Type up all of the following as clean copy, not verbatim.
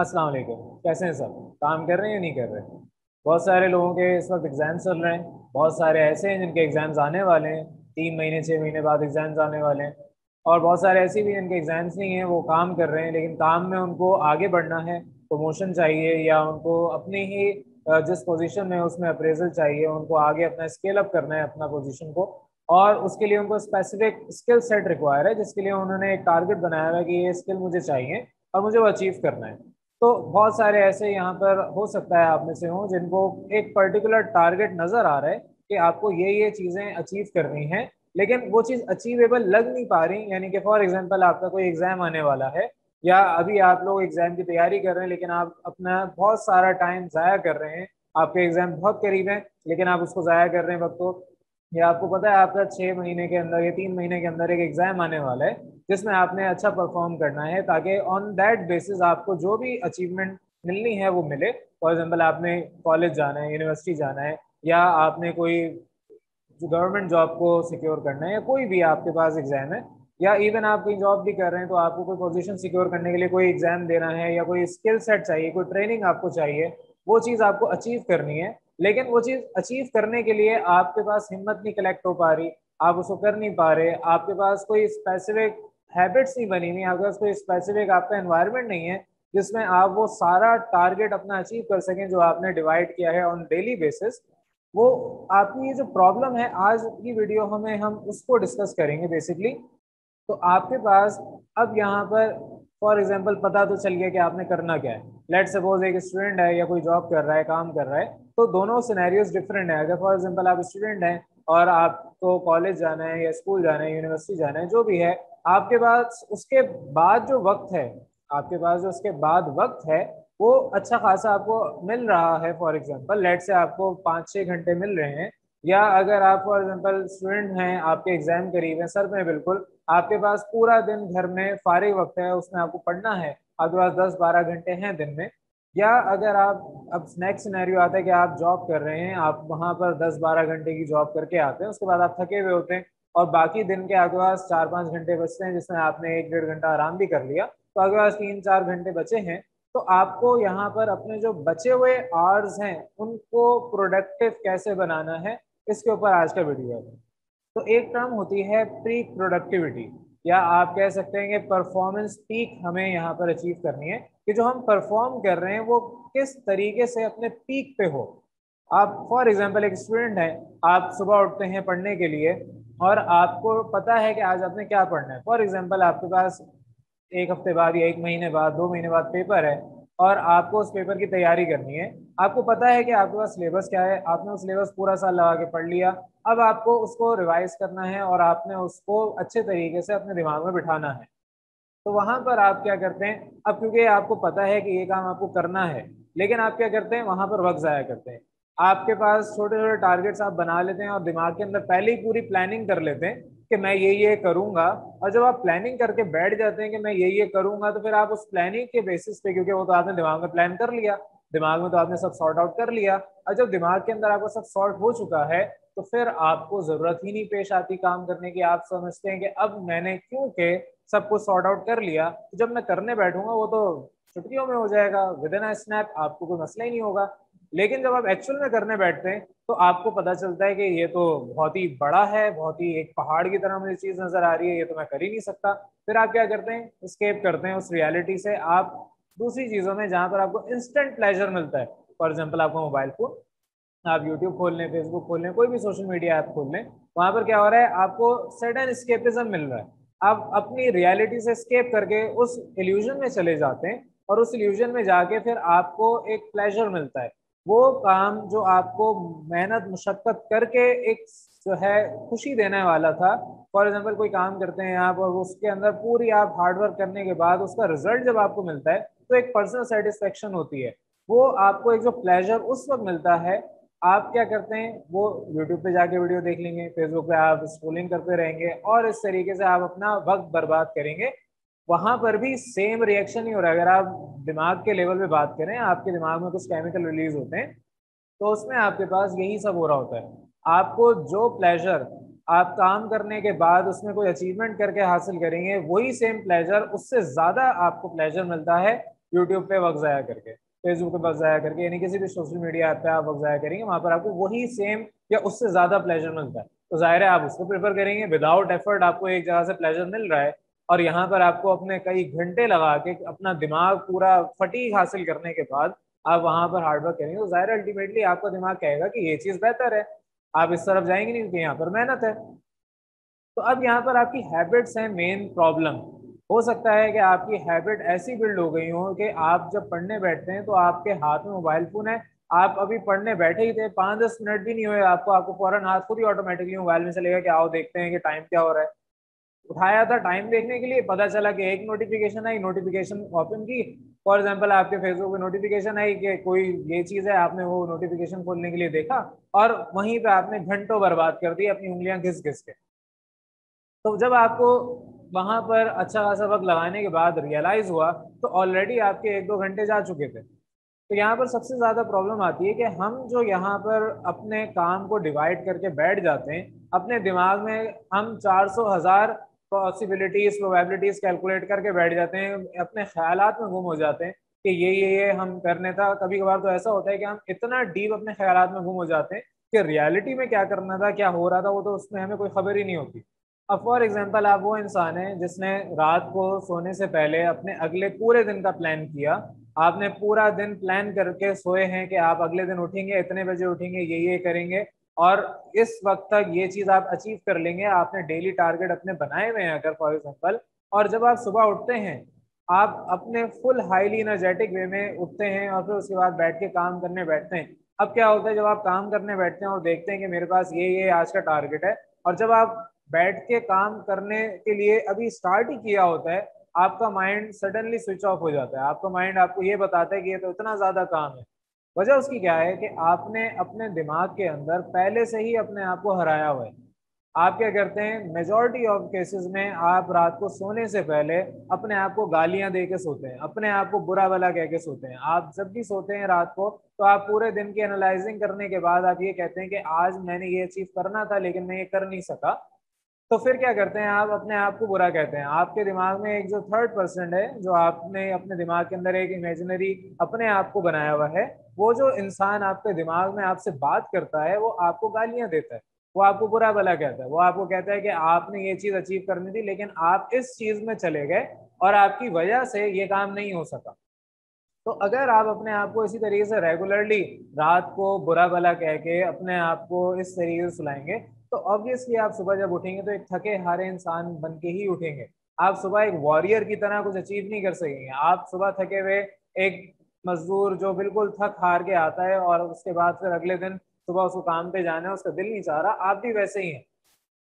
अस्सलाम वालेकुम, कैसे हैं सब? काम कर रहे हैं या नहीं कर रहे? बहुत सारे लोगों के इस वक्त एग्ज़ाम्स चल रहे हैं, बहुत सारे ऐसे हैं जिनके एग्ज़ाम्स आने वाले हैं, 3 महीने 6 महीने बाद एग्ज़ाम्स आने वाले हैं, और बहुत सारे ऐसे भी जिनके एग्ज़ाम्स नहीं हैं, वो काम कर रहे हैं लेकिन काम में उनको आगे बढ़ना है, प्रमोशन चाहिए या उनको अपने ही जिस पोजीशन में उसमें अप्रेजल चाहिए, उनको आगे अपना स्केल अप करना है अपना पोजीशन को, और उसके लिए उनको स्पेसिफिक स्किल सेट रिक्वायर है जिसके लिए उन्होंने एक टारगेट बनाया हुआ है कि ये स्किल मुझे चाहिए और मुझे वो अचीव करना है। तो बहुत सारे ऐसे यहाँ पर हो सकता है आप में से हों जिनको एक पर्टिकुलर टारगेट नज़र आ रहा है कि आपको ये चीज़ें अचीव करनी हैं, लेकिन वो चीज़ अचीवेबल लग नहीं पा रही। यानी कि फॉर एग्जांपल आपका कोई एग्ज़ाम आने वाला है या अभी आप लोग एग्ज़ाम की तैयारी कर रहे हैं लेकिन आप अपना बहुत सारा टाइम ज़ाया कर रहे हैं, आपके एग्ज़ाम बहुत करीब हैं लेकिन आप उसको ज़ाया कर रहे हैं वक्त को, या आपको पता है आपका 6 महीने के अंदर या 3 महीने के अंदर एक एग्ज़ाम आने वाला है जिसमें आपने अच्छा परफॉर्म करना है ताकि ऑन दैट बेसिस आपको जो भी अचीवमेंट मिलनी है वो मिले। फॉर एग्जांपल आपने कॉलेज जाना है, यूनिवर्सिटी जाना है, या आपने कोई गवर्नमेंट जॉब को सिक्योर करना है, या कोई भी आपके पास एग्ज़ाम है, या इवन आप कोई जॉब भी कर रहे हैं तो आपको कोई पोजीशन सिक्योर करने के लिए कोई एग्ज़ाम देना है या कोई स्किल सेट चाहिए, कोई ट्रेनिंग आपको चाहिए, वो चीज़ आपको अचीव करनी है। लेकिन वो चीज़ अचीव करने के लिए आपके पास हिम्मत नहीं कलेक्ट हो पा रही, आप उसको कर नहीं पा रहे, आपके पास कोई स्पेसिफिक हैबिट्स नहीं बनी हुई, आपके पास कोई स्पेसिफिक आपका एनवायरनमेंट नहीं है जिसमें आप वो सारा टारगेट अपना अचीव कर सकें जो आपने डिवाइड किया है ऑन डेली बेसिस। वो आपकी ये जो प्रॉब्लम है, आज की वीडियो में हम उसको डिस्कस करेंगे बेसिकली। तो आपके पास अब यहाँ पर फॉर एग्जाम्पल पता तो चल गया कि आपने करना क्या है। लेट सपोज एक स्टूडेंट है या कोई जॉब कर रहा है, काम कर रहा है, तो दोनों सिनेरियोज डिफरेंट है। अगर फॉर एग्जाम्पल आप स्टूडेंट हैं और आपको कॉलेज जाना है या स्कूल जाना है, यूनिवर्सिटी जाना है, जो भी है आपके पास, उसके बाद जो वक्त है, आपके पास जो उसके बाद वक्त है वो अच्छा खासा आपको मिल रहा है। फॉर एग्जाम्पल लेट से आपको 5-6 घंटे मिल रहे हैं, या अगर आप फॉर एग्जाम्पल स्टूडेंट हैं, आपके एग्जाम करीब है, सर में बिल्कुल, आपके पास पूरा दिन घर में फारिग वक्त है, उसमें आपको पढ़ना है, आपके पास 10-12 घंटे हैं दिन में। या अगर आप, अब नेक्स्ट सिनेरियो आता है कि आप जॉब कर रहे हैं, आप वहाँ पर 10-12 घंटे की जॉब करके आते हैं, उसके बाद आप थके हुए होते हैं और बाकी दिन के आपके पास 4-5 घंटे बचते हैं जिसमें आपने 1-1.5 घंटा आराम भी कर लिया, तो आपके पास 3-4 घंटे बचे हैं। तो आपको यहाँ पर अपने जो बचे हुए आवर्स हैं उनको प्रोडक्टिव कैसे बनाना है, इसके ऊपर आज का वीडियो है। तो एक टर्म होती है प्री प्रोडक्टिविटी, या आप कह सकते हैं कि परफॉर्मेंस पीक हमें यहाँ पर अचीव करनी है कि जो हम परफॉर्म कर रहे हैं वो किस तरीके से अपने पीक पे हो। आप फॉर एग्जांपल एक स्टूडेंट हैं, आप सुबह उठते हैं पढ़ने के लिए और आपको पता है कि आज आपने क्या पढ़ना है। फॉर एग्जांपल आपके पास 1 हफ्ते बाद या 1 महीने बाद, 2 महीने बाद पेपर है और आपको उस पेपर की तैयारी करनी है। आपको पता है कि आपके पास सिलेबस क्या है, आपने उस सिलेबस पूरा साल लगा के पढ़ लिया, अब आपको उसको रिवाइज करना है और आपने उसको अच्छे तरीके से अपने दिमाग में बिठाना है। तो वहाँ पर आप क्या करते हैं, अब क्योंकि आपको पता है कि ये काम आपको करना है, लेकिन आप क्या करते हैं, वहाँ पर वक्त ज़ाया करते हैं। आपके पास छोटे छोटे टारगेट्स आप बना लेते हैं और दिमाग के अंदर पहले ही पूरी प्लानिंग कर लेते हैं कि मैं ये करूँगा, और जब आप प्लानिंग करके बैठ जाते हैं कि मैं ये करूँगा, तो फिर आप उस प्लानिंग के बेसिस पे, क्योंकि वो तो आपने दिमाग में प्लान कर लिया, दिमाग में तो आपने सब सॉर्ट आउट कर लिया, और जब दिमाग के अंदर आपका सब सॉर्ट हो चुका है तो फिर आपको ज़रूरत ही नहीं पेश आती काम करने की। आप समझते हैं कि अब मैंने क्योंकि सब कुछ सॉर्ट आउट कर लिया, तो जब मैं करने बैठूंगा वो तो छुट्टियों में हो जाएगा, विदिन अ स्नैप, आपको कोई मसला ही नहीं होगा। लेकिन जब आप एक्चुअल में करने बैठते हैं तो आपको पता चलता है कि ये तो बहुत ही बड़ा है, बहुत ही एक पहाड़ की तरह मुझे चीज़ नज़र आ रही है, ये तो मैं कर ही नहीं सकता। फिर आप क्या करते हैं, एस्केप करते हैं उस रियलिटी से, आप दूसरी चीज़ों में जहाँ पर आपको इंस्टेंट प्लेजर मिलता है। फॉर एग्जाम्पल आपका मोबाइल फ़ोन, आप यूट्यूब खोल लें, फेसबुक खोल लें, कोई भी सोशल मीडिया ऐप खोल लें, वहाँ पर क्या हो रहा है, आपको सडन एस्केपिज्म मिल रहा है। आप अपनी रियलिटी से एस्केप करके उस इल्यूजन में चले जाते हैं और उस इल्यूजन में जाके फिर आपको एक प्लेजर मिलता है। वो काम जो आपको मेहनत मुशक्क़त करके एक जो है खुशी देने वाला था, फॉर एग्जांपल कोई काम करते हैं आप और उसके अंदर पूरी आप हार्डवर्क करने के बाद उसका रिजल्ट जब आपको मिलता है तो एक पर्सनल सेटिस्फेक्शन होती है, वो आपको एक जो प्लेजर उस वक्त मिलता है। आप क्या करते हैं, वो यूट्यूब पे जाके वीडियो देख लेंगे, फेसबुक पे आप स्क्रोलिंग करते रहेंगे और इस तरीके से आप अपना वक्त बर्बाद करेंगे। वहाँ पर भी सेम रिएक्शन ही हो रहा है। अगर आप दिमाग के लेवल पे बात करें, आपके दिमाग में कुछ केमिकल रिलीज होते हैं तो उसमें आपके पास यही सब हो रहा होता है। आपको जो प्लेजर आप काम करने के बाद उसमें कोई अचीवमेंट करके हासिल करेंगे, वही सेम प्लेजर, उससे ज़्यादा आपको प्लेजर मिलता है यूट्यूब पे वक्त ज़ाया करके, फेसबुक पे वक्त ज़ाया करके, यानी किसी भी सोशल मीडिया ऐप पे आप वक्त ज़ाया करेंगे, वहाँ पर आपको वही सेम या उससे ज़्यादा प्लेजर मिलता है, तो ज़ाहिर है आप उसको प्रेफर करेंगे। विदाउट एफर्ट आपको एक जगह से प्लेजर मिल रहा है और यहाँ पर आपको अपने कई घंटे लगा के अपना दिमाग पूरा फटीग हासिल करने के बाद आप वहाँ पर हार्डवर्क करेंगे, तो ज़ाहिर अल्टीमेटली आपका दिमाग कहेगा कि ये चीज़ बेहतर है, आप इस तरफ जाएंगे नहीं क्योंकि यहाँ पर मेहनत है। तो अब यहाँ पर आपकी हैबिट्स हैं मेन प्रॉब्लम। हो सकता है कि आपकी हैबिट ऐसी बिल्ड हो गई हो कि आप जब पढ़ने बैठते हैं तो आपके हाथ में मोबाइल फ़ोन है, आप अभी पढ़ने बैठे ही थे, 5-10 मिनट भी नहीं हुए आपको, आपको फ़ौरन हाथ खुद ही ऑटोमेटिकली मोबाइल में चलेगा कि आओ देखते हैं कि टाइम क्या हो रहा है। उठाया था टाइम देखने के लिए, पता चला कि एक नोटिफिकेशन आई, नोटिफिकेशन ओपन की, फॉर एग्जांपल आपके फेसबुक पे नोटिफिकेशन आई कि कोई ये चीज़ है, आपने वो नोटिफिकेशन खोलने के लिए देखा और वहीं पे आपने घंटों बर्बाद कर दिए अपनी उंगलियां घिस घिस के। तो जब आपको वहां पर अच्छा खासा वक्त लगाने के बाद रियलाइज़ हुआ तो ऑलरेडी आपके 1-2 घंटे जा चुके थे। तो यहाँ पर सबसे ज़्यादा प्रॉब्लम आती है कि हम जो यहाँ पर अपने काम को डिवाइड करके बैठ जाते हैं, अपने दिमाग में हम 400,000 पॉसिबिलिटीज़ प्रोबेबिलिटीज़ कैलकुलेट करके बैठ जाते हैं, अपने ख्यालात में गुम हो जाते हैं कि ये हम करने था। कभी कभार तो ऐसा होता है कि हम इतना डीप अपने ख्यालात में गुम हो जाते हैं कि रियलिटी में क्या करना था, क्या हो रहा था, वो तो उसमें हमें कोई खबर ही नहीं होती। अब फॉर एग्जांपल आप वो इंसान हैं जिसने रात को सोने से पहले अपने अगले पूरे दिन का प्लान किया, आपने पूरा दिन प्लान करके सोए हैं कि आप अगले दिन उठेंगे, इतने बजे उठेंगे, ये करेंगे और इस वक्त तक ये चीज़ आप अचीव कर लेंगे, आपने डेली टारगेट अपने बनाए हुए हैं अगर फॉर एग्जांपल। और जब आप सुबह उठते हैं आप अपने फुल हाईली एनर्जेटिक वे में उठते हैं और फिर उसके बाद बैठ के काम करने बैठते हैं। अब क्या होता है, जब आप काम करने बैठते हैं और देखते हैं कि मेरे पास ये आज का टारगेट है, और जब आप बैठ के काम करने के लिए अभी स्टार्ट ही किया होता है, आपका माइंड सडनली स्विच ऑफ हो जाता है, आपका माइंड आपको ये बताता है कि ये तो इतना ज़्यादा काम है। वजह उसकी क्या है कि आपने अपने दिमाग के अंदर पहले से ही अपने आप को हराया हुआ है। आप क्या करते हैं, मेजॉरिटी ऑफ केसेस में आप रात को सोने से पहले अपने आप को गालियां दे के सोते हैं, अपने आप को बुरा भला कह के सोते हैं। आप जब भी सोते हैं रात को तो आप पूरे दिन की एनालाइजिंग करने के बाद आप ये कहते हैं कि आज मैंने ये अचीव करना था लेकिन मैं ये कर नहीं सका, तो फिर क्या करते हैं, आप अपने आप को बुरा कहते हैं। आपके दिमाग में एक जो 3rd पर्सन है, जो आपने अपने दिमाग के अंदर एक इमेजिनरी अपने आप को बनाया हुआ है, वो जो इंसान आपके दिमाग में आपसे बात करता है वो आपको गालियां देता है, वो आपको बुरा भला कहता है, वो आपको कहता है कि आपने ये चीज़ अचीव करनी थी लेकिन आप इस चीज़ में चले गए और आपकी वजह से ये काम नहीं हो सका। तो अगर आप अपने आप को इसी तरीके से रेगुलरली रात को बुरा भला कह के अपने आप को इस तरीके से सुलाएंगे तो ऑब्वियसली आप सुबह जब उठेंगे तो एक थके हारे इंसान बन के ही उठेंगे। आप सुबह एक वॉरियर की तरह कुछ अचीव नहीं कर सकेंगे। आप सुबह थके हुए एक मजदूर जो बिल्कुल थक हार के आता है और उसके बाद फिर अगले दिन सुबह उसको काम पे जाना है, उसका दिल नहीं चाह रहा, आप भी वैसे ही हैं।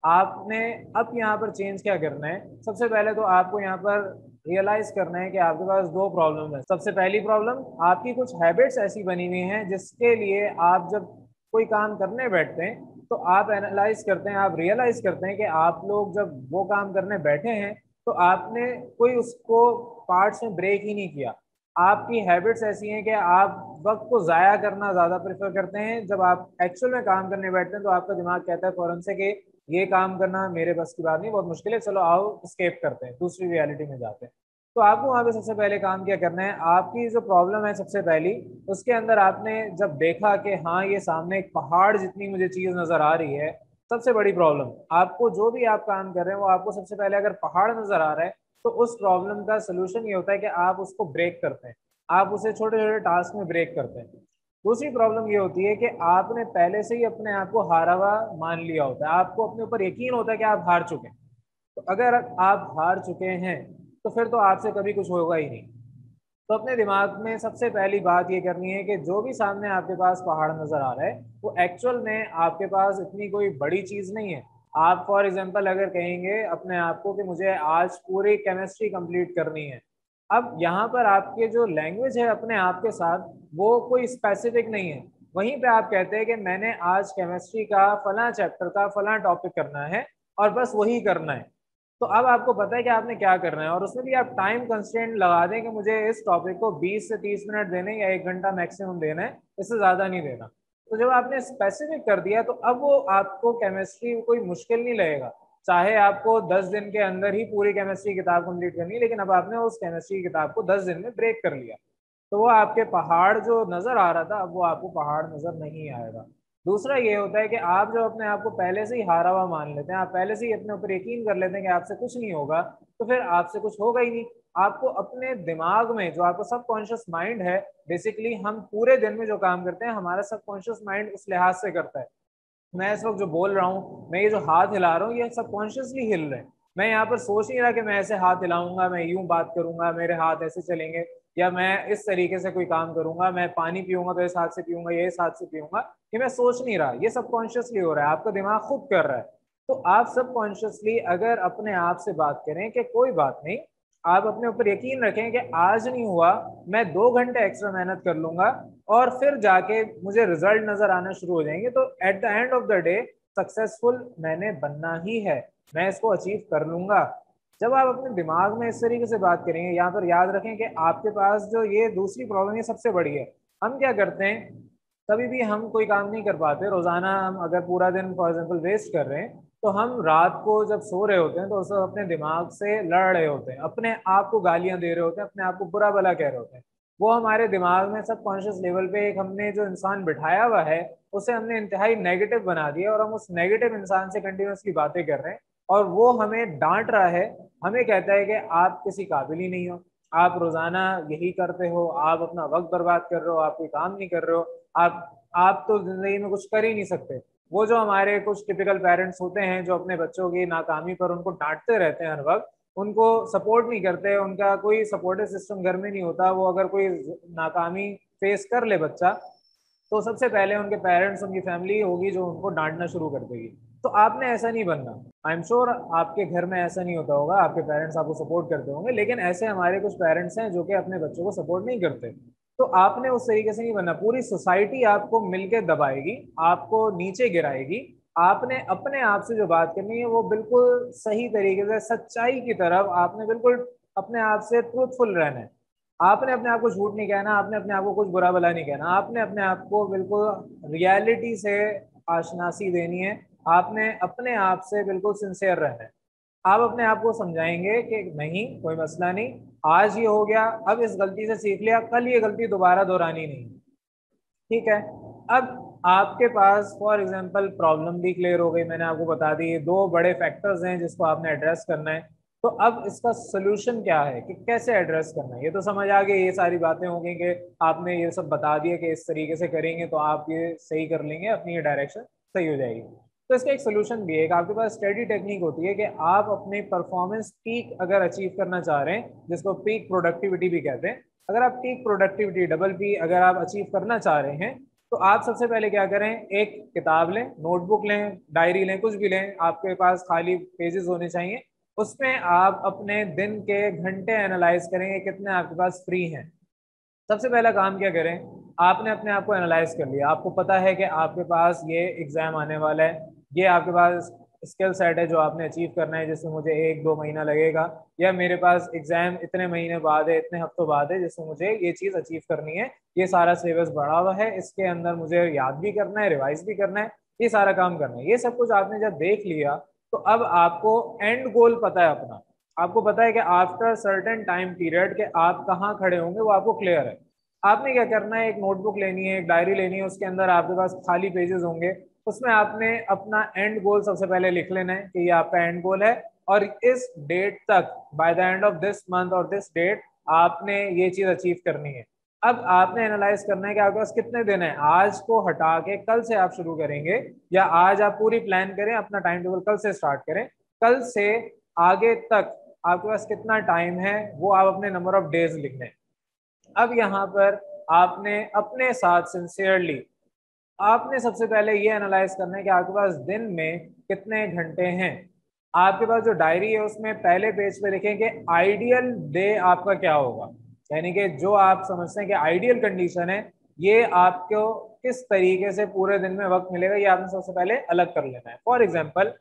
आपने अब यहाँ पर चेंज क्या करना है, सबसे पहले तो आपको यहाँ पर रियलाइज़ करना है कि आपके पास 2 प्रॉब्लम है। सबसे पहली प्रॉब्लम, आपकी कुछ हैबिट्स ऐसी बनी हुई हैं जिसके लिए आप जब कोई काम करने बैठते हैं तो आप एनालाइज करते हैं, आप रियलाइज़ करते हैं कि आप लोग जब वो काम करने बैठे हैं तो आपने कोई उसको पार्ट्स में ब्रेक ही नहीं किया। आपकी हैबिट्स ऐसी हैं कि आप वक्त को ज़ाया करना ज़्यादा प्रेफर करते हैं। जब आप एक्चुअल में काम करने बैठते हैं तो आपका दिमाग कहता है फ़ौरन से कि ये काम करना मेरे बस की बात नहीं, बहुत मुश्किल है, चलो आओ एस्केप करते हैं, दूसरी रियलिटी में जाते हैं। तो आपको वहाँ पे सबसे पहले काम क्या करना है, आपकी जो प्रॉब्लम है सबसे पहली, उसके अंदर आपने जब देखा कि हाँ ये सामने एक पहाड़ जितनी मुझे चीज़ नज़र आ रही है, सबसे बड़ी प्रॉब्लम आपको जो भी आप काम कर रहे हैं वो आपको सबसे पहले अगर पहाड़ नज़र आ रहा है तो उस प्रॉब्लम का सोल्यूशन ये होता है कि आप उसको ब्रेक करते हैं, आप उसे छोटे छोटे टास्क में ब्रेक करते हैं। दूसरी प्रॉब्लम ये होती है कि आपने पहले से ही अपने आप को हारा हुआ मान लिया होता है, आपको अपने ऊपर यकीन होता है कि आप हार चुके हैं। तो अगर आप हार चुके हैं तो फिर तो आपसे कभी कुछ होगा ही नहीं। तो अपने दिमाग में सबसे पहली बात ये करनी है कि जो भी सामने आपके पास पहाड़ नज़र आ रहा है वो एक्चुअल में आपके पास इतनी कोई बड़ी चीज़ नहीं है। आप फॉर एग्जांपल अगर कहेंगे अपने आप को कि मुझे आज पूरी केमिस्ट्री कंप्लीट करनी है, अब यहाँ पर आपके जो लैंग्वेज है अपने आप के साथ वो कोई स्पेसिफिक नहीं है। वहीं पे आप कहते हैं कि मैंने आज केमिस्ट्री का फलां चैप्टर का फलां टॉपिक करना है और बस वही करना है। तो अब आपको पता है कि आपने क्या करना है और उसमें भी आप टाइम कंस्ट्रेंट लगा दें कि मुझे इस टॉपिक को 20 से 30 मिनट देने या 1 घंटा मैक्सिमम देना है, इससे ज़्यादा नहीं देना। तो जब आपने स्पेसिफिक कर दिया तो अब वो आपको केमिस्ट्री कोई मुश्किल नहीं लगेगा। चाहे आपको 10 दिन के अंदर ही पूरी केमिस्ट्री किताब कंप्लीट करनी है, लेकिन अब आपने उस केमिस्ट्री किताब को 10 दिन में ब्रेक कर लिया, तो वो आपके पहाड़ जो नज़र आ रहा था अब वो आपको पहाड़ नज़र नहीं आएगा। दूसरा ये होता है कि आप जो अपने आप को पहले से ही हारा हुआ मान लेते हैं, आप पहले से ही अपने ऊपर यकीन कर लेते हैं कि आपसे कुछ नहीं होगा, तो फिर आपसे कुछ होगा ही नहीं। आपको अपने दिमाग में जो आपका सबकॉन्शियस माइंड है, बेसिकली हम पूरे दिन में जो काम करते हैं हमारा सबकॉन्शियस माइंड उस लिहाज से करता है। मैं इस वक्त जो बोल रहा हूँ, मैं ये जो हाथ हिला रहा हूँ, ये सबकॉन्शियसली हिल रहे हैं। मैं यहाँ पर सोच नहीं रहा कि मैं ऐसे हाथ हिलाऊंगा, मैं यूं बात करूंगा, मेरे हाथ ऐसे चलेंगे, या मैं इस तरीके से कोई काम करूंगा, मैं पानी पीऊंगा तो इस हाथ से पीऊंगा, ये इस हाथ से पीऊंगा, ये मैं सोच नहीं रहा, ये सबकॉन्शियसली हो रहा है, आपका दिमाग खुद कर रहा है। तो आप सबकॉन्शियसली अगर अपने आप से बात करें कि कोई बात नहीं, आप अपने ऊपर यकीन रखें कि आज नहीं हुआ, मैं 2 घंटे एक्स्ट्रा मेहनत कर लूंगा और फिर जाके मुझे रिजल्ट नजर आना शुरू हो जाएंगे, तो at the end of the day successful मैंने बनना ही है, मैं इसको अचीव कर लूंगा। जब आप अपने दिमाग में इस तरीके से बात करेंगे, यहाँ पर याद रखें कि आपके पास जो ये दूसरी प्रॉब्लम है सबसे बड़ी है। हम क्या करते हैं, कभी भी हम कोई काम नहीं कर पाते, रोजाना हम अगर पूरा दिन फॉर एग्जाम्पल वेस्ट कर रहे हैं तो हम रात को जब सो रहे होते हैं तो उस अपने दिमाग से लड़ रहे होते हैं, अपने आप को गालियां दे रहे होते हैं, अपने आप को बुरा भला कह रहे होते हैं। वो हमारे दिमाग में सबकॉन्शियस लेवल पे एक हमने जो इंसान बिठाया हुआ है उसे हमने इंतहाई नेगेटिव बना दिया और हम उस नेगेटिव इंसान से कंटिन्यूसली बातें कर रहे हैं और वो हमें डांट रहा है, हमें कहता है कि आप किसी काबिल ही नहीं हो, आप रोजाना यही करते हो, आप अपना वक्त बर्बाद कर रहे हो, आप कोई काम नहीं कर रहे हो, आप तो जिंदगी में कुछ कर ही नहीं सकते। वो जो हमारे कुछ टिपिकल पेरेंट्स होते हैं जो अपने बच्चों की नाकामी पर उनको डांटते रहते हैं हर वक्त, उनको सपोर्ट नहीं करते, उनका कोई सपोर्टिव सिस्टम घर में नहीं होता, वो अगर कोई नाकामी फेस कर ले बच्चा तो सबसे पहले उनके पेरेंट्स, उनकी फैमिली होगी जो उनको डांटना शुरू कर देगी। तो आपने ऐसा नहीं बनना। आई एम श्योर आपके घर में ऐसा नहीं होता होगा, आपके पेरेंट्स आपको सपोर्ट करते होंगे, लेकिन ऐसे हमारे कुछ पेरेंट्स हैं जो कि अपने बच्चों को सपोर्ट नहीं करते। तो आपने उस तरीके से नहीं बनना, पूरी सोसाइटी आपको मिलके दबाएगी, आपको नीचे गिराएगी। आपने अपने आप से जो बात करनी है वो बिल्कुल सही तरीके से, सच्चाई की तरफ आपने बिल्कुल अपने आप से ट्रूथफुल रहना है। आपने अपने आप को झूठ नहीं कहना, आपने अपने आप को कुछ बुरा भला नहीं कहना, आपने अपने आप को बिल्कुल रियलिटी से आशनासी देनी है, आपने अपने आप से बिल्कुल सिंसियर रहना है। आप अपने आप को समझाएंगे कि नहीं, कोई मसला नहीं, आज ये हो गया, अब इस गलती से सीख लिया, कल ये गलती दोबारा दोहरानी नहीं, ठीक है। अब आपके पास फॉर एग्जांपल प्रॉब्लम भी क्लियर हो गई, मैंने आपको बता दी, ये 2 बड़े फैक्टर्स हैं जिसको आपने एड्रेस करना है। तो अब इसका सोल्यूशन क्या है कि कैसे एड्रेस करना है, ये तो समझ आ गया, ये सारी बातें हो गई कि आपने ये सब बता दिया कि इस तरीके से करेंगे तो आप ये सही कर लेंगे, अपनी ये डायरेक्शन सही हो जाएगी। तो इसका एक सोल्यूशन भी है कि आपके पास स्टडी टेक्निक होती है कि आप अपनी परफॉर्मेंस पीक अगर अचीव करना चाह रहे हैं, जिसको पीक प्रोडक्टिविटी भी कहते हैं, अगर आप पीक प्रोडक्टिविटी डबल P अगर आप अचीव करना चाह रहे हैं तो आप सबसे पहले क्या करें, एक किताब लें, नोटबुक लें, डायरी लें, कुछ भी लें, आपके पास खाली पेजेस होने चाहिए, उसमें आप अपने दिन के घंटे एनालाइज करेंगे कितने आपके पास फ्री हैं। सबसे पहला काम क्या करें, आपने अपने आप को एनालाइज कर लिया, आपको पता है कि आपके पास ये एग्ज़ाम आने वाला है, ये आपके पास स्किल सेट है जो आपने अचीव करना है जिसमें मुझे 1-2 महीना लगेगा, या मेरे पास एग्जाम इतने महीने बाद है, इतने हफ्तों बाद है जिसमें मुझे ये चीज़ अचीव करनी है, ये सारा सिलेबस बढ़ा हुआ है, इसके अंदर मुझे याद भी करना है, रिवाइज भी करना है, ये सारा काम करना है। ये सब कुछ आपने जब देख लिया तो अब आपको एंड गोल पता है अपना, आपको पता है कि आफ्टर सर्टेन टाइम पीरियड के आप कहाँ खड़े होंगे, वो आपको क्लियर है। आपने क्या करना है, एक नोटबुक लेनी है, एक डायरी लेनी है, उसके अंदर आपके पास खाली पेजेस होंगे, उसमें आपने अपना एंड गोल सबसे पहले लिख लेना है कि ये आपका एंड गोल है और इस डेट तक, by the end of this month और दिस डेट आपने ये चीज़ अचीव करनी है। अब आपने एनालाइज करना है कि आपके पास कितने दिन है, आज को हटा के कल से आप शुरू करेंगे, या आज आप पूरी प्लान करें, अपना टाइम टेबल कल से स्टार्ट करें, कल से आगे तक आपके पास कितना टाइम है वो आप अपने नंबर ऑफ डेज लिख लें। अब यहाँ पर आपने अपने साथ सिंसियरली आपने सबसे पहले ये एनालाइज करना है कि आपके पास दिन में कितने घंटे हैं। आपके पास जो डायरी है उसमें पहले पेज पे लिखें कि आइडियल डे आपका क्या होगा, यानी कि जो आप समझते हैं कि आइडियल कंडीशन है, ये आपको किस तरीके से पूरे दिन में वक्त मिलेगा, ये आपने सबसे पहले अलग कर लेना है। फॉर एग्जाम्पल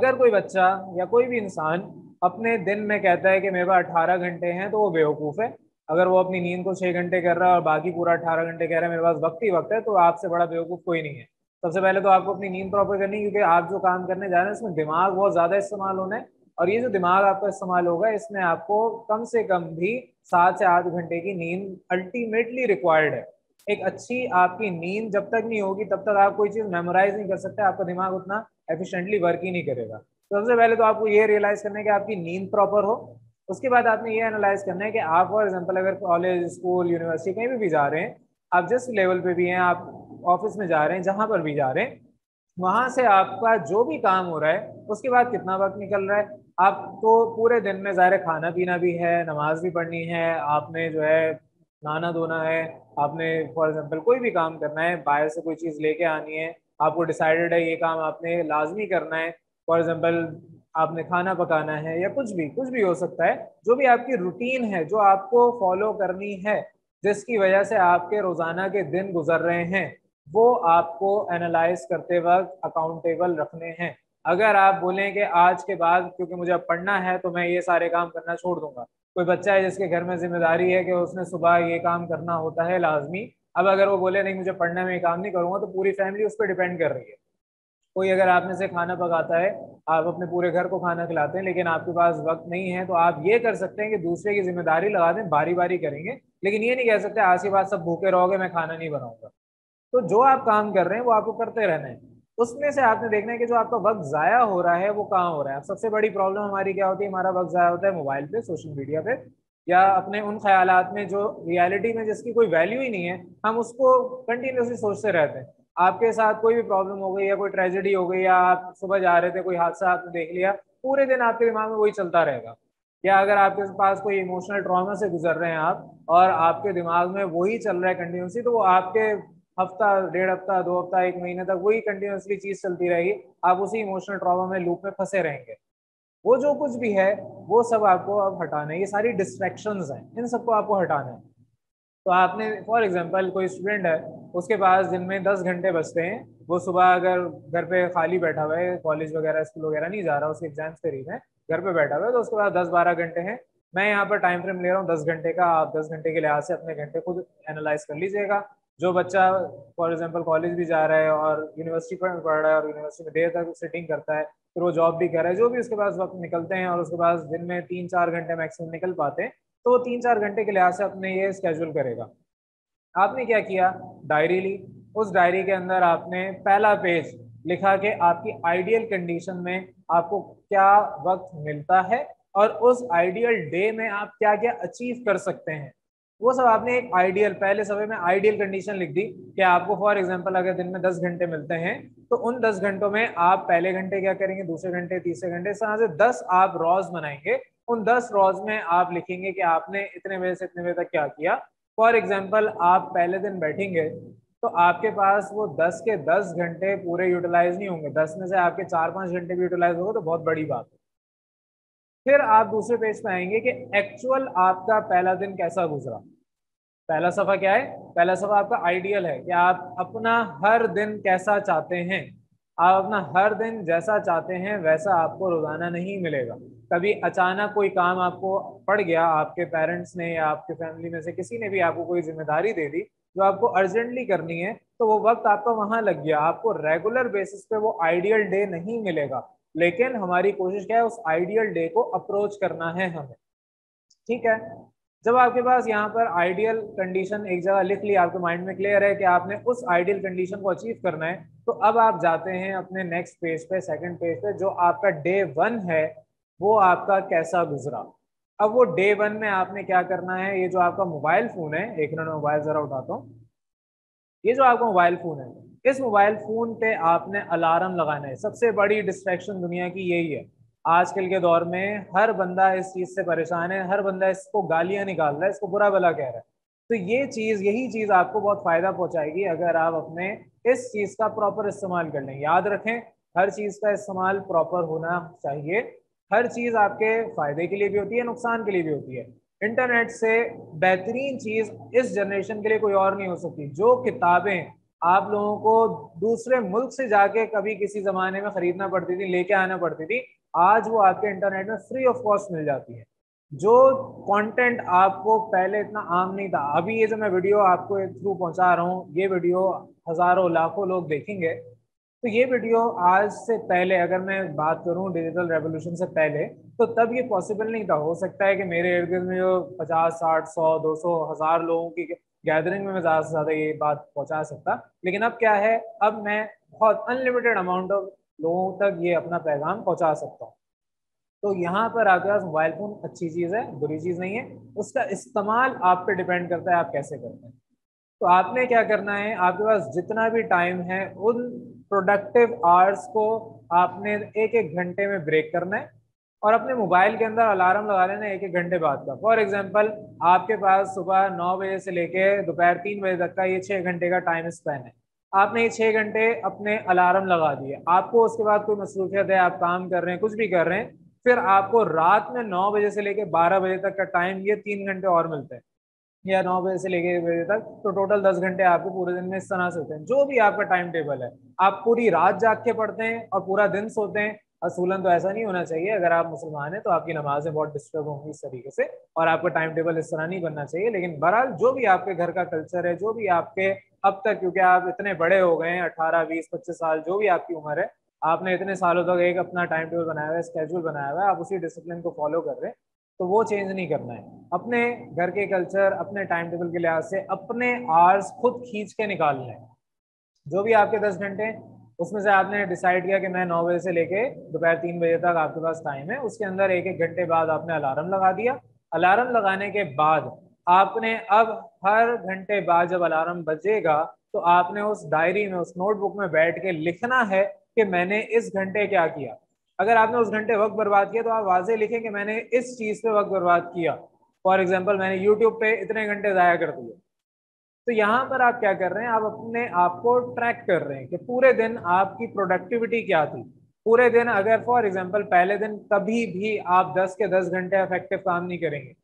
अगर कोई बच्चा या कोई भी इंसान अपने दिन में कहता है कि मेरे पास 18 घंटे हैं तो वो बेवकूफ़ है। अगर वो अपनी नींद को 6 घंटे कर रहा है और बाकी पूरा 18 घंटे कह रहा है मेरे पास वक्त ही वक्त है, तो आपसे बड़ा बेवकूफ़ कोई नहीं है। सबसे पहले तो आपको अपनी नींद प्रॉपर करनी है, क्योंकि आप जो काम करने जा रहे हैं इसमें दिमाग बहुत ज़्यादा इस्तेमाल होना है। और ये जो दिमाग आपका इस्तेमाल होगा इसमें आपको कम से कम भी 7 से 8 घंटे की नींद अल्टीमेटली रिक्वायर्ड है। एक अच्छी आपकी नींद जब तक नहीं होगी तब तक आप कोई चीज़ मेमोराइज नहीं कर सकते, आपका दिमाग उतना एफिशिएंटली वर्क ही नहीं करेगा। तो सबसे पहले तो आपको ये रियलाइज़ करना है कि आपकी नींद प्रॉपर हो। उसके बाद आपने ये एनालाइज़ करना है कि आप फॉर एग्जाम्पल अगर कॉलेज, स्कूल, यूनिवर्सिटी कहीं भी जा रहे हैं, आप जिस लेवल पे भी हैं, आप ऑफिस में जा रहे हैं, जहाँ पर भी जा रहे हैं, वहाँ से आपका जो भी काम हो रहा है उसके बाद कितना वक्त निकल रहा है। आपको पूरे दिन में ज़ाहिर खाना पीना भी है, नमाज भी पढ़नी है, आपने जो है नहाना धोना है, आपने फॉर एग्जांपल कोई भी काम करना है, बाहर से कोई चीज़ लेके आनी है, आपको डिसाइडेड है ये काम आपने लाजमी करना है, फॉर एग्जांपल आपने खाना पकाना है या कुछ भी हो सकता है, जो भी आपकी रूटीन है जो आपको फॉलो करनी है, जिसकी वजह से आपके रोज़ाना के दिन गुजर रहे हैं, वो आपको एनालाइज करते वक्त अकाउंटेबल रखने हैं। अगर आप बोलें कि आज के बाद क्योंकि मुझे अब पढ़ना है तो मैं ये सारे काम करना छोड़ दूंगा, कोई बच्चा है जिसके घर में जिम्मेदारी है कि उसने सुबह ये काम करना होता है लाजमी, अब अगर वो बोले नहीं मुझे पढ़ना, मैं ये काम नहीं करूँगा, तो पूरी फैमिली उस पर डिपेंड कर रही है। कोई अगर आप में से खाना पकाता है, आप अपने पूरे घर को खाना खिलाते हैं, लेकिन आपके पास वक्त नहीं है, तो आप ये कर सकते हैं कि दूसरे की जिम्मेदारी लगा दें, बारी बारी करेंगे, लेकिन ये नहीं कह सकते आज के बाद सब भूखे रहोगे, मैं खाना नहीं बनाऊंगा। तो जो आप काम कर रहे हैं वो आपको करते रहना है। उसमें से आपने देखना है कि जो आपका वक्त ज़ाया हो रहा है वो कहाँ हो रहा है। सबसे बड़ी प्रॉब्लम हमारी क्या होती है, हमारा वक्त ज़ाया होता है मोबाइल पे, सोशल मीडिया पे, या अपने उन ख्यालात में जो रियलिटी में जिसकी कोई वैल्यू ही नहीं है, हम उसको कंटिन्यूसली सोचते रहते हैं। आपके साथ कोई भी प्रॉब्लम हो गई या कोई ट्रेजेडी हो गई या आप सुबह जा रहे थे कोई हादसा आपने देख लिया, पूरे दिन आपके दिमाग में वही चलता रहेगा। या अगर आपके पास कोई इमोशनल ट्रॉमा से गुजर रहे हैं आप और आपके दिमाग में वही चल रहा है कंटिन्यूसली, तो वो आपके हफ्ता, 1.5 हफ्ता, 2 हफ्ता, 1 महीने तक वही कंटिन्यूसली चीज़ चलती रहेगी, आप उसी इमोशनल ट्रॉमा में लूप में फंसे रहेंगे। वो जो कुछ भी है वो सब आपको अब हटाना है, ये सारी डिस्ट्रैक्शंस हैं, इन सबको आपको हटाना है। तो आपने फॉर एग्जांपल कोई स्टूडेंट है, उसके पास दिन में 10 घंटे बचते हैं, वो सुबह अगर घर पे खाली बैठा हुआ है, कॉलेज वगैरह स्कूल वगैरह नहीं जा रहा, उसके एग्जाम्स करीब है, घर पे बैठा हुआ है, तो उसके पास 10-12 घंटे हैं। मैं यहाँ पर टाइम फ्रेम ले रहा हूँ 10 घंटे का, आप 10 घंटे के लिहाज से अपने घंटे खुद एनालाइज कर लीजिएगा। जो बच्चा फॉर एग्जाम्पल कॉलेज भी जा रहा है और यूनिवर्सिटी पर पढ़ रहा है और यूनिवर्सिटी में देर तक सिटिंग करता है, फिर वो जॉब भी कर रहा है, जो भी उसके पास वक्त निकलते हैं और उसके पास दिन में 3-4 घंटे मैक्सिमम निकल पाते हैं, तो 3-4 घंटे के लिहाज से अपने ये स्केड्यूल करेगा। आपने क्या किया, डायरी ली, उस डायरी के अंदर आपने पहला पेज लिखा कि आपकी आइडियल कंडीशन में आपको क्या वक्त मिलता है और उस आइडियल डे में आप क्या क्या अचीव कर सकते हैं, वो सब आपने एक आइडियल पहले सफ़े में आइडियल कंडीशन लिख दी कि आपको फॉर एग्जांपल अगर दिन में 10 घंटे मिलते हैं तो उन 10 घंटों में आप पहले घंटे क्या करेंगे, दूसरे घंटे, तीसरे घंटे, इस तरह से 10 आप रॉज बनाएंगे। उन 10 रॉज में आप लिखेंगे कि आपने इतने बजे से इतने बजे तक क्या किया। फॉर एग्जाम्पल आप पहले दिन बैठेंगे तो आपके पास वो 10 के 10 घंटे पूरे यूटिलाइज नहीं होंगे, 10 में से आपके 4-5 घंटे भी यूटिलाइज होगा, तो बहुत बड़ी बात है। फिर आप दूसरे पेज पे आएंगे कि एक्चुअल आपका पहला दिन कैसा गुजरा। पहला सफ़ा क्या है, पहला सफ़ा आपका आइडियल है कि आप अपना हर दिन कैसा चाहते हैं। आप अपना हर दिन जैसा चाहते हैं वैसा आपको रोज़ाना नहीं मिलेगा। कभी अचानक कोई काम आपको पड़ गया, आपके पेरेंट्स ने या आपके फैमिली में से किसी ने भी आपको कोई जिम्मेदारी दे दी जो आपको अर्जेंटली करनी है, तो वो वक्त आपका वहाँ लग गया। आपको रेगुलर बेसिस पे वो आइडियल डे नहीं मिलेगा, लेकिन हमारी कोशिश क्या है, उस आइडियल डे को अप्रोच करना है हमें। ठीक है, जब आपके पास यहाँ पर आइडियल कंडीशन एक जगह लिख ली, आपके माइंड में क्लियर है कि आपने उस आइडियल कंडीशन को अचीव करना है, तो अब आप जाते हैं अपने नेक्स्ट पेज पे, सेकंड पेज पे, जो आपका डे 1 है वो आपका कैसा गुजरा। अब वो डे 1 में आपने क्या करना है, ये जो आपका मोबाइल फ़ोन है, एक मिनट मोबाइल ज़रा उठाता हूँ, ये जो आपका मोबाइल फ़ोन है, इस मोबाइल फ़ोन पे आपने अलार्म लगाना है। सबसे बड़ी डिस्ट्रैक्शन दुनिया की यही है। आजकल के दौर में हर बंदा इस चीज़ से परेशान है, हर बंदा इसको गालियां निकाल रहा है, इसको बुरा भला कह रहा है। तो ये चीज़, यही चीज़ आपको बहुत फ़ायदा पहुंचाएगी अगर आप अपने इस चीज़ का प्रॉपर इस्तेमाल कर लें। याद रखें, हर चीज़ का इस्तेमाल प्रॉपर होना चाहिए। हर चीज़ आपके फ़ायदे के लिए भी होती है, नुकसान के लिए भी होती है। इंटरनेट से बेहतरीन चीज़ इस जनरेशन के लिए कोई और नहीं हो सकती। जो किताबें आप लोगों को दूसरे मुल्क से जाके कभी किसी ज़माने में ख़रीदना पड़ती थी, लेके आना पड़ती थी, आज वो आपके इंटरनेट में फ्री ऑफ कॉस्ट मिल जाती है। जो कंटेंट आपको पहले इतना आम नहीं था, अभी ये जो मैं वीडियो आपको थ्रू पहुंचा रहा हूँ, ये वीडियो हज़ारों लाखों लोग देखेंगे, तो ये वीडियो आज से पहले, अगर मैं बात करूं डिजिटल रेवोल्यूशन से पहले, तो तब ये पॉसिबल नहीं था। हो सकता है कि मेरे इर्द गिर्द में जो 50, 60, 100, 200, 1000 लोगों की गैदरिंग में मैं ज़्यादा से ज़्यादा ये बात पहुंचा सकता, लेकिन अब क्या है, अब मैं बहुत अनलिमिटेड अमाउंट ऑफ लोगों तक ये अपना पैगाम पहुँचा सकता हूँ। तो यहाँ पर आपके पास मोबाइल फ़ोन अच्छी चीज़ है, बुरी चीज़ नहीं है, उसका इस्तेमाल आप पे डिपेंड करता है, आप कैसे करते हैं। तो आपने क्या करना है, आपके पास जितना भी टाइम है उन प्रोडक्टिव आवर्स को आपने एक एक घंटे में ब्रेक करना है और अपने मोबाइल के अंदर अलार्म लगा लेना है एक एक घंटे बाद का। फॉर एग्जांपल, आपके पास सुबह 9 बजे से लेके दोपहर 3 बजे तक का ये 6 घंटे का टाइम स्पैन है। आपने ये 6 घंटे अपने अलार्म लगा दिए, आपको उसके बाद कोई मसरूफियत है, आप काम कर रहे हैं, कुछ भी कर रहे हैं, फिर आपको रात में 9 बजे से लेके 12 बजे तक का टाइम, ये 3 घंटे और मिलते हैं, या 9 बजे से लेके 1 बजे तक, तो टोटल 10 घंटे आपको पूरे दिन में इस तरह से होते हैं। जो भी आपका टाइम टेबल है, आप पूरी रात जाग के पढ़ते हैं और पूरा दिन सोते हैं। असूलन तो ऐसा नहीं होना चाहिए, अगर आप मुसलमान हैं तो आपकी नमाजें बहुत डिस्टर्ब होंगी इस तरीके से, और आपका टाइम टेबल इस तरह नहीं बनना चाहिए। लेकिन बहरहाल जो भी आपके घर का कल्चर है, जो भी आपके अब तक, क्योंकि आप इतने बड़े हो गए हैं, 18, 20, 25 साल, जो भी आपकी उम्र है, आपने इतने सालों तक एक अपना टाइम टेबल बनाया हुआ है, स्केड्यूल बनाया हुआ है, आप उसी डिसिप्लिन को फॉलो कर रहे हैं, तो वो चेंज नहीं करना है। अपने घर के कल्चर, अपने टाइम टेबल के लिहाज से अपने आवर्स खुद खींच के निकालना है। जो भी आपके 10 घंटे, उसमें से आपने डिसाइड किया कि मैं 9 बजे से लेके दोपहर 3 बजे तक आपके पास टाइम है, उसके अंदर एक एक घंटे बाद आपने अलार्म लगा दिया। अलार्म लगाने के बाद आपने अब हर घंटे बाद जब अलार्म बजेगा तो आपने उस डायरी में, उस नोटबुक में बैठ के लिखना है कि मैंने इस घंटे क्या किया। अगर आपने उस घंटे वक्त बर्बाद किया तो आप वाजे लिखें कि मैंने इस चीज़ पे वक्त बर्बाद किया। फॉर एग्जांपल, मैंने यूट्यूब पे इतने घंटे ज़ाया कर दिए। तो यहाँ पर आप क्या कर रहे हैं, आप अपने आप को ट्रैक कर रहे हैं कि पूरे दिन आपकी प्रोडक्टिविटी क्या थी। पूरे दिन अगर फॉर एग्जांपल पहले दिन कभी भी आप 10 के 10 घंटे इफेक्टिव काम नहीं करेंगे।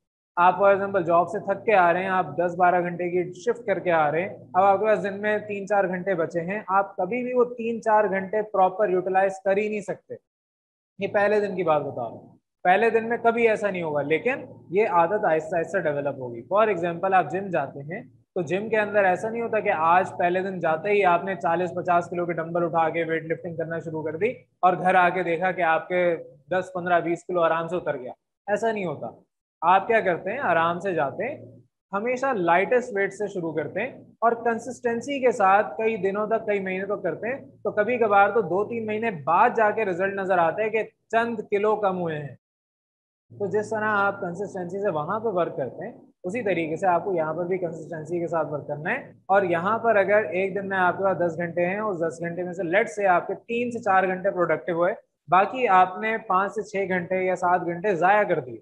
आप फॉर एग्जांपल जॉब से थक के आ रहे हैं, आप 10-12 घंटे की शिफ्ट करके आ रहे हैं, अब आपके पास दिन में 3-4 घंटे बचे हैं, आप कभी भी वो 3-4 घंटे प्रॉपर यूटिलाइज कर ही नहीं सकते। ये पहले दिन की बात बता रहा हूँ, पहले दिन में कभी ऐसा नहीं होगा, लेकिन ये आदत आहिस्ता आहिस्ता डेवलप होगी। फॉर एग्जांपल, आप जिम जाते हैं तो जिम के अंदर ऐसा नहीं होता कि आज पहले दिन जाते ही आपने 40-50 किलो के डंबल उठा के वेट लिफ्टिंग करना शुरू कर दी और घर आके देखा कि आपके 10, 15, 20 किलो आराम से उतर गया। ऐसा नहीं होता। आप क्या करते हैं, आराम से जाते हैं, हमेशा लाइटेस्ट वेट से शुरू करते हैं और कंसिस्टेंसी के साथ कई दिनों तक, कई महीनों तक करते हैं। तो कभी कभार तो 2-3 महीने बाद जाके रिजल्ट नज़र आता है कि चंद किलो कम हुए हैं। तो जिस तरह आप कंसिस्टेंसी से वहाँ पर वर्क करते हैं, उसी तरीके से आपको यहाँ पर भी कंसिस्टेंसी के साथ वर्क करना है। और यहाँ पर अगर एक दिन में आपके पास 10 घंटे हैं, उस 10 घंटे में से लेट्स से आपके 3 से 4 घंटे प्रोडक्टिव हुए, बाकी आपने 5 से 6 घंटे या 7 घंटे ज़ाया कर दिए।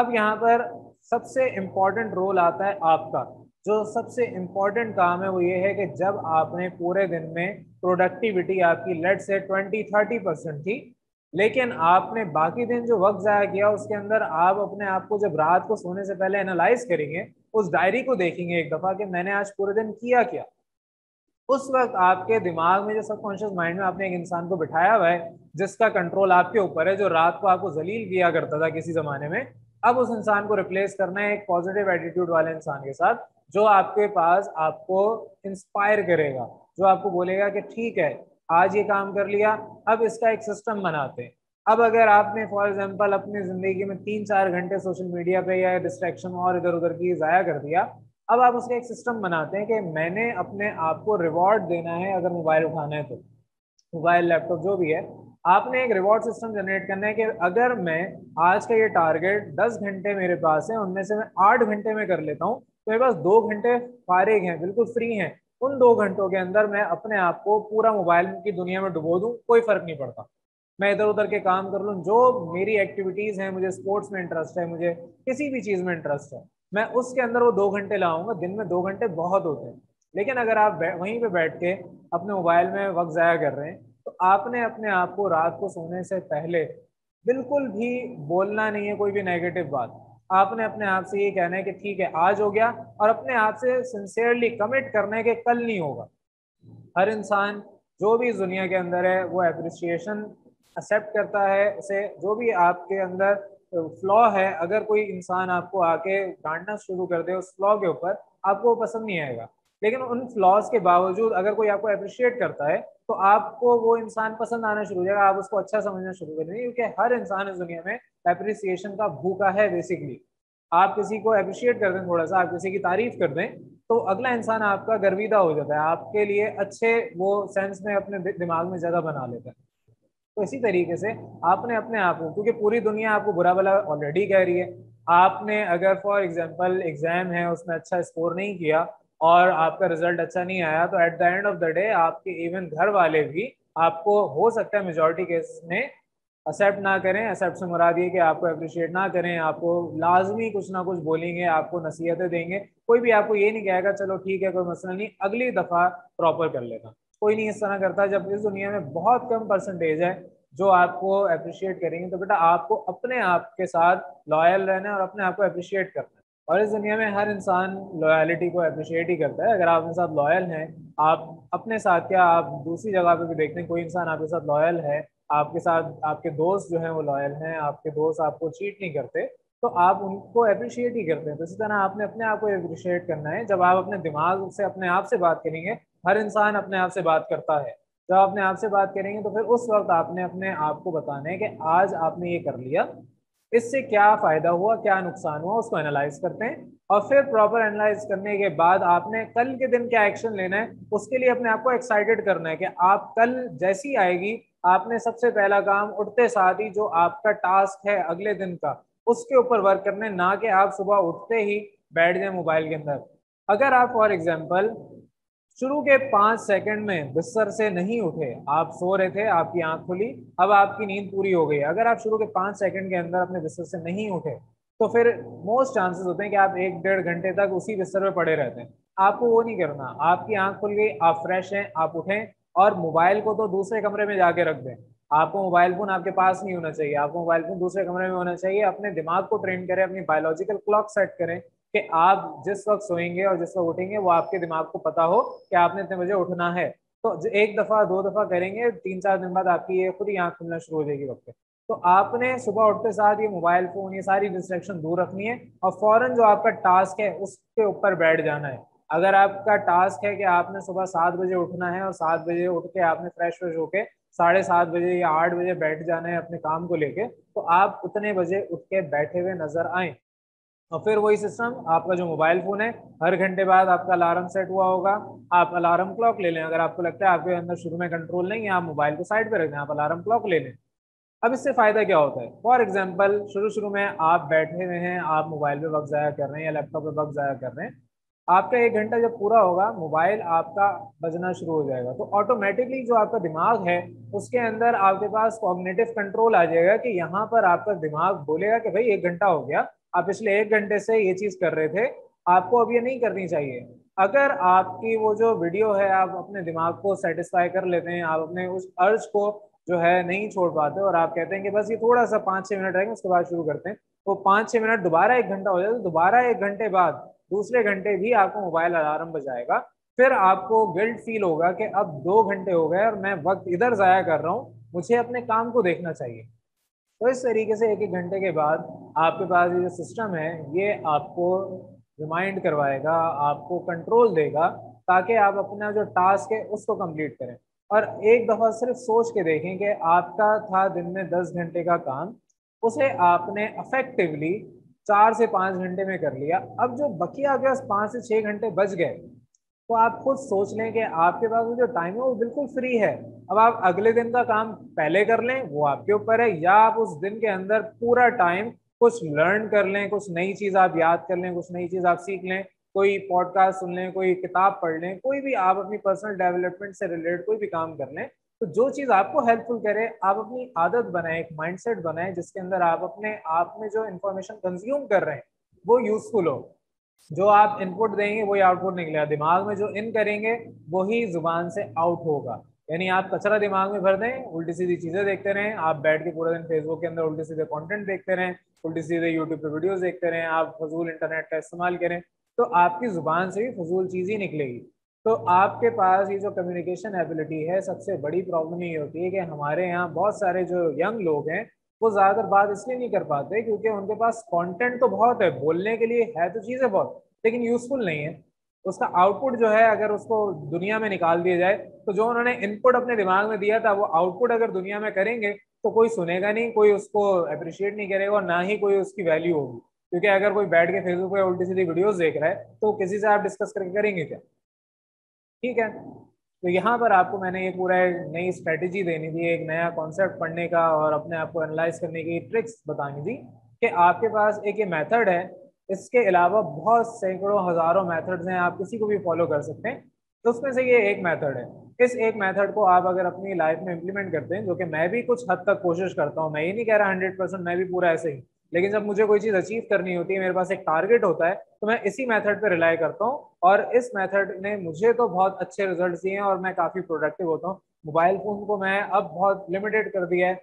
अब यहाँ पर सबसे इम्पॉर्टेंट रोल आता है आपका। जो सबसे इम्पॉर्टेंट काम है वो ये है कि जब आपने पूरे दिन में प्रोडक्टिविटी आपकी लेट से 20-30% थी, लेकिन आपने बाकी दिन जो वक्त ज़ाया किया उसके अंदर आप अपने आप को जब रात को सोने से पहले एनालाइज करेंगे, उस डायरी को देखेंगे एक दफ़ा कि मैंने आज पूरे दिन किया क्या, उस वक्त आपके दिमाग में, जो सबकॉन्शियस माइंड में आपने एक इंसान को बिठाया हुआ है जिसका कंट्रोल आपके ऊपर है, जो रात को आपको जलील किया करता था किसी ज़माने में, अब उस इंसान को रिप्लेस करना है एक पॉजिटिव एटीट्यूड वाले इंसान के साथ जो आपके पास आपको इंस्पायर करेगा, जो आपको बोलेगा कि ठीक है, आज ये काम कर लिया, अब इसका एक सिस्टम बनाते हैं। अब अगर आपने फॉर एग्जांपल अपनी ज़िंदगी में 3-4 घंटे सोशल मीडिया पे या डिस्ट्रैक्शन और इधर उधर की ज़ाया कर दिया, अब आप उसका एक सिस्टम बनाते हैं कि मैंने अपने आप को रिवॉर्ड देना है। अगर मोबाइल उठाना है तो मोबाइल, लैपटॉप जो भी है, आपने एक रिवॉर्ड सिस्टम जनरेट करना है कि अगर मैं आज का ये टारगेट 10 घंटे मेरे पास है, उनमें से मैं 8 घंटे में कर लेता हूँ, तो मेरे पास 2 घंटे फारिग हैं, बिल्कुल फ्री हैं। उन 2 घंटों के अंदर मैं अपने आप को पूरा मोबाइल की दुनिया में डुबो दूँ, कोई फ़र्क नहीं पड़ता, मैं इधर उधर के काम कर लूँ, जो मेरी एक्टिविटीज़ हैं, मुझे स्पोर्ट्स में इंटरेस्ट है, मुझे किसी भी चीज़ में इंटरेस्ट है, मैं उसके अंदर वो 2 घंटे लाऊँगा। दिन में 2 घंटे बहुत होते हैं, लेकिन अगर आप वहीं पर बैठ के अपने मोबाइल में वक्त ज़ाया कर रहे हैं, तो आपने अपने आप को रात को सोने से पहले बिल्कुल भी बोलना नहीं है कोई भी नेगेटिव बात। आपने अपने आप से ये कहना है कि ठीक है, आज हो गया, और अपने आप से सिंसियरली कमिट करना है कि कल नहीं होगा। हर इंसान जो भी इस दुनिया के अंदर है वो एप्रिसिएशन एक्सेप्ट करता है, उसे जो भी आपके अंदर फ्लॉ है, अगर कोई इंसान आपको आके डांटना शुरू कर दे उस फ्लॉ के ऊपर, आपको पसंद नहीं आएगा। लेकिन उन फ्लॉज के बावजूद अगर कोई आपको अप्रिशिएट करता है तो आपको वो इंसान पसंद आना शुरू हो जाएगा, आप उसको अच्छा समझना शुरू कर देंगे, क्योंकि हर इंसान इस दुनिया में अप्रिसिएशन का भूखा है। बेसिकली आप किसी को अप्रिशिएट कर दें, थोड़ा सा आप किसी की तारीफ कर दें, तो अगला इंसान आपका गर्विदा हो जाता है, आपके लिए अच्छे वो सेंस में अपने दिमाग में ज़्यादा बना लेता है। तो इसी तरीके से आपने अपने आप को, क्योंकि पूरी दुनिया आपको बुरा भला ऑलरेडी कह रही है, आपने अगर फॉर एग्जाम्पल एग्जाम है उसमें अच्छा स्कोर नहीं किया और आपका रिजल्ट अच्छा नहीं आया, तो at the end of the day आपके इवन घर वाले भी आपको, हो सकता है मेजॉरिटी केस में, एक्सेप्ट ना करें। एक्सेप्ट से मुराद ये कि आपको अप्रिशिएट ना करें, आपको लाजमी कुछ ना कुछ बोलेंगे, आपको नसीहतें देंगे। कोई भी आपको ये नहीं कहेगा चलो ठीक है कोई मसला नहीं, अगली दफ़ा प्रॉपर कर लेगा। कोई नहीं इस तरह करता। जब इस दुनिया में बहुत कम परसेंटेज है जो आपको अप्रिशिएट करेंगे, तो बेटा आपको अपने आप के साथ लॉयल रहना है और अपने आप को अप्रिशिएट करना है। और इस दुनिया में हर इंसान लॉयलिटी को अप्रिशिएट ही करता है। अगर आप अपने साथ लॉयल हैं, आप अपने साथ क्या, आप दूसरी जगह पे भी देखते हैं कोई इंसान आपके साथ लॉयल है, आपके साथ आपके दोस्त जो हैं वो लॉयल हैं, आपके दोस्त आपको चीट नहीं करते, तो आप उनको अप्रिशिएट ही करते हैं। तो इसी तरह आपने अपने आप को अप्रिशिएट करना है। जब आप अपने दिमाग से अपने आप से बात करेंगे, हर इंसान अपने आप से बात करता है, जब अपने आप से बात करेंगे तो फिर उस वक्त आपने अपने आप को बताना है कि आज आपने ये कर लिया, इससे क्या फ़ायदा हुआ, क्या नुकसान हुआ, उसको एनालाइज करते हैं। और फिर प्रॉपर एनालाइज करने के बाद आपने कल के दिन क्या एक्शन लेना है, उसके लिए अपने आप को एक्साइटेड करना है कि आप कल जैसी आएगी, आपने सबसे पहला काम उठते साथ ही जो आपका टास्क है अगले दिन का, उसके ऊपर वर्क करने, ना कि आप सुबह उठते ही बैठ जाए मोबाइल के अंदर। अगर आप फॉर एग्जाम्पल शुरू के 5 सेकंड में बिस्तर से नहीं उठे, आप सो रहे थे, आपकी आंख खुली, अब आपकी नींद पूरी हो गई, अगर आप शुरू के 5 सेकंड के अंदर अपने बिस्तर से नहीं उठे तो फिर मोस्ट चांसेस होते हैं कि आप 1-1.5 घंटे तक उसी बिस्तर पे पड़े रहते हैं। आपको वो नहीं करना। आपकी आंख खुल गई, आप फ्रेश हैं, आप उठें और मोबाइल को तो दूसरे कमरे में जाके रख दें। आपको मोबाइल फ़ोन आपके पास नहीं होना चाहिए, आपको मोबाइल फ़ोन दूसरे कमरे में होना चाहिए। अपने दिमाग को ट्रेन करें, अपनी बायोलॉजिकल क्लॉक सेट करें कि आप जिस वक्त सोएंगे और जिस वक्त उठेंगे वो आपके दिमाग को पता हो कि आपने इतने बजे उठना है। तो 1 दफ़ा 2 दफ़ा करेंगे, 3-4 दिन बाद आपकी ये खुद ही आँख खुलना शुरू हो जाएगी वक्त पे। तो आपने सुबह उठते साथ ये मोबाइल फ़ोन, ये सारी डिस्ट्रैक्शन दूर रखनी है और फ़ौरन जो आपका टास्क है उसके ऊपर बैठ जाना है। अगर आपका टास्क है कि आपने सुबह 7 बजे उठना है और 7 बजे उठ के आपने फ्रेश व्रेश होके 7:30 बजे या 8 बजे बैठ जाना है अपने काम को लेके, तो आप उतने बजे उठ के बैठे हुए नजर आएँ। और फिर वही सिस्टम, आपका जो मोबाइल फ़ोन है, हर घंटे बाद आपका अलार्म सेट हुआ होगा, आप अलार्म क्लॉक ले लें। अगर आपको लगता है आपके अंदर शुरू में कंट्रोल नहीं है, आप मोबाइल को साइड पे रख दें, आप अलार्म क्लॉक ले लें। अब इससे फ़ायदा क्या होता है? फॉर एग्जांपल शुरू में आप बैठे हुए हैं, आप मोबाइल पे वक्त ज़ाया कर रहे हैं या लैपटॉप पर वक्त ज़ाया कर रहे हैं, आपका 1 घंटा जब पूरा होगा मोबाइल आपका बजना शुरू हो जाएगा। तो ऑटोमेटिकली जो आपका दिमाग है उसके अंदर आपके पास कॉग्निटिव कंट्रोल आ जाएगा कि यहाँ पर आपका दिमाग बोलेगा कि भाई 1 घंटा हो गया, आप पिछले 1 घंटे से ये चीज़ कर रहे थे, आपको अब ये नहीं करनी चाहिए। अगर आपकी वो जो वीडियो है आप अपने दिमाग को सेटिस्फाई कर लेते हैं, आप अपने उस अर्ज को जो है नहीं छोड़ पाते और आप कहते हैं कि बस ये थोड़ा सा 5-6 मिनट रहेंगे उसके बाद शुरू करते हैं, वो 5-6 मिनट दोबारा 1 घंटा हो जाए, तो दोबारा 1 घंटे बाद दूसरे घंटे भी आपको मोबाइल अलार्म बजाएगा। फिर आपको गिल्ट फील होगा कि अब 2 घंटे हो गए और मैं वक्त इधर ज़ाया कर रहा हूँ, मुझे अपने काम को देखना चाहिए। तो इस तरीके से 1-1 घंटे के बाद आपके पास ये जो सिस्टम है ये आपको रिमाइंड करवाएगा, आपको कंट्रोल देगा ताकि आप अपना जो टास्क है उसको कंप्लीट करें। और 1 दफ़ा सिर्फ सोच के देखें कि आपका था दिन में 10 घंटे का काम, उसे आपने अफेक्टिवली 4 से 5 घंटे में कर लिया। अब जो बकिया के 5 से 6 घंटे बच गए, तो आप खुद सोच लें कि आपके पास वो जो टाइम है वो बिल्कुल फ्री है। अब आप अगले दिन का काम पहले कर लें, वो आपके ऊपर है, या आप उस दिन के अंदर पूरा टाइम कुछ लर्न कर लें, कुछ नई चीज़ आप याद कर लें, कुछ नई चीज़ आप सीख लें, कोई पॉडकास्ट सुन लें, कोई किताब पढ़ लें, कोई भी आप अपनी पर्सनल डेवलपमेंट से रिलेटेड कोई भी काम कर लें। तो जो चीज़ आपको हेल्पफुल करे, आप अपनी आदत बनाएं, एक माइंडसेट बनाएं जिसके अंदर आप अपने आप में जो इन्फॉर्मेशन कंज्यूम कर रहे हैं वो यूज़फुल हो। जो आप इनपुट देंगे वही आउटपुट निकलेगा। दिमाग में जो इन करेंगे वही जुबान से आउट होगा। यानी आप कचरा दिमाग में भर दें, उल्टी सीधी चीज़ें देखते रहें, आप बैठ के पूरा दिन फेसबुक के अंदर उल्टे सीधे कंटेंट देखते रहें, उल्टी सीधे यूट्यूब पे वीडियोस देखते रहें, आप फजूल इंटरनेट का इस्तेमाल करें, तो आपकी ज़ुबान से भी फजूल चीज़ ही निकलेगी। तो आपके पास ये जो कम्युनिकेशन एबिलिटी है, सबसे बड़ी प्रॉब्लम ये होती है कि हमारे यहाँ बहुत सारे जो यंग लोग हैं वो ज़्यादातर बात इसलिए नहीं कर पाते क्योंकि उनके पास कॉन्टेंट तो बहुत है, बोलने के लिए है तो चीज़ें बहुत, लेकिन यूज़फुल नहीं है। उसका आउटपुट जो है अगर उसको दुनिया में निकाल दिया जाए तो जो उन्होंने इनपुट अपने दिमाग में दिया था वो आउटपुट अगर दुनिया में करेंगे तो कोई सुनेगा नहीं, कोई उसको अप्रिशिएट नहीं करेगा और ना ही कोई उसकी वैल्यू होगी। क्योंकि अगर कोई बैठ के फेसबुक पे उल्टी सीधी वीडियोस देख रहा है तो किसी से आप डिस्कस करके करेंगे क्या? ठीक है, तो यहाँ पर आपको मैंने ये पूरा एक नई स्ट्रेटेजी देनी थी, एक नया कॉन्सेप्ट पढ़ने का और अपने आप को एनालाइज करने की ट्रिक्स बतानी थी कि आपके पास एक ये मेथड है। इसके अलावा बहुत सैकड़ों हज़ारों मेथड्स हैं, आप किसी को भी फॉलो कर सकते हैं। तो उसमें से ये एक मेथड है। इस एक मेथड को आप अगर अपनी लाइफ में इंप्लीमेंट करते हैं, जो कि मैं भी कुछ हद तक कोशिश करता हूँ, मैं ये नहीं कह रहा 100%, मैं भी पूरा ऐसे ही, लेकिन जब मुझे कोई चीज़ अचीव करनी होती है, मेरे पास एक टारगेट होता है, तो मैं इसी मेथड पर रिलाई करता हूँ। और इस मेथड ने मुझे तो बहुत अच्छे रिजल्ट दिए हैं और मैं काफ़ी प्रोडक्टिव होता हूँ। मोबाइल फ़ोन को मैं अब बहुत लिमिटेड कर दिया है,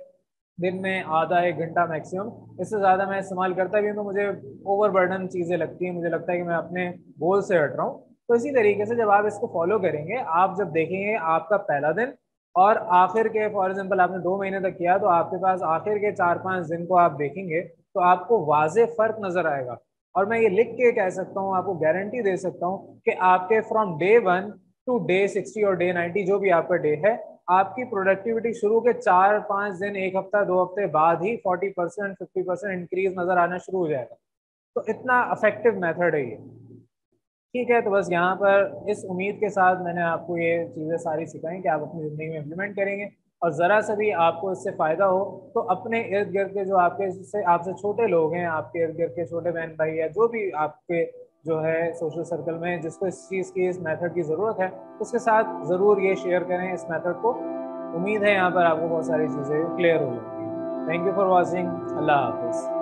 दिन में आधा एक घंटा मैक्सिमम, इससे ज़्यादा मैं इस्तेमाल करता भी हूँ तो मुझे ओवरबर्डन चीज़ें लगती हैं, मुझे लगता है कि मैं अपने गोल से हट रहा हूँ। तो इसी तरीके से जब आप इसको फॉलो करेंगे, आप जब देखेंगे आपका पहला दिन और आखिर के, फॉर एग्जांपल आपने 2 महीने तक किया, तो आपके पास आखिर के 4-5 दिन को आप देखेंगे तो आपको वाज़े फ़र्क नज़र आएगा। और मैं ये लिख के कह सकता हूँ, आपको गारंटी दे सकता हूँ कि आपके फ्रॉम day 1 to day 60 और day 90, जो भी आपका डे है, आपकी प्रोडक्टिविटी शुरू के 4-5 दिन, 1 हफ्ता 2 हफ्ते बाद ही 40%, 50% इंक्रीज नज़र आना शुरू हो जाएगा। तो इतना इफेक्टिव मेथड है ये। ठीक है, तो बस यहाँ पर इस उम्मीद के साथ मैंने आपको ये चीज़ें सारी सिखाई कि आप अपनी ज़िंदगी में इम्प्लीमेंट करेंगे और ज़रा सा भी आपको इससे फ़ायदा हो तो अपने इर्द गिर्द के जो आपके से आपसे छोटे लोग हैं, आपके इर्द गिर्द के छोटे बहन भाई या जो भी आपके जो है सोशल सर्कल में जिसको इस चीज़ की, इस मेथड की ज़रूरत है, उसके साथ ज़रूर ये शेयर करें इस मेथड को। उम्मीद है यहाँ पर आपको बहुत सारी चीज़ें क्लियर हो जाएंगी। Thank you for watching. अल्लाह हाफिज़।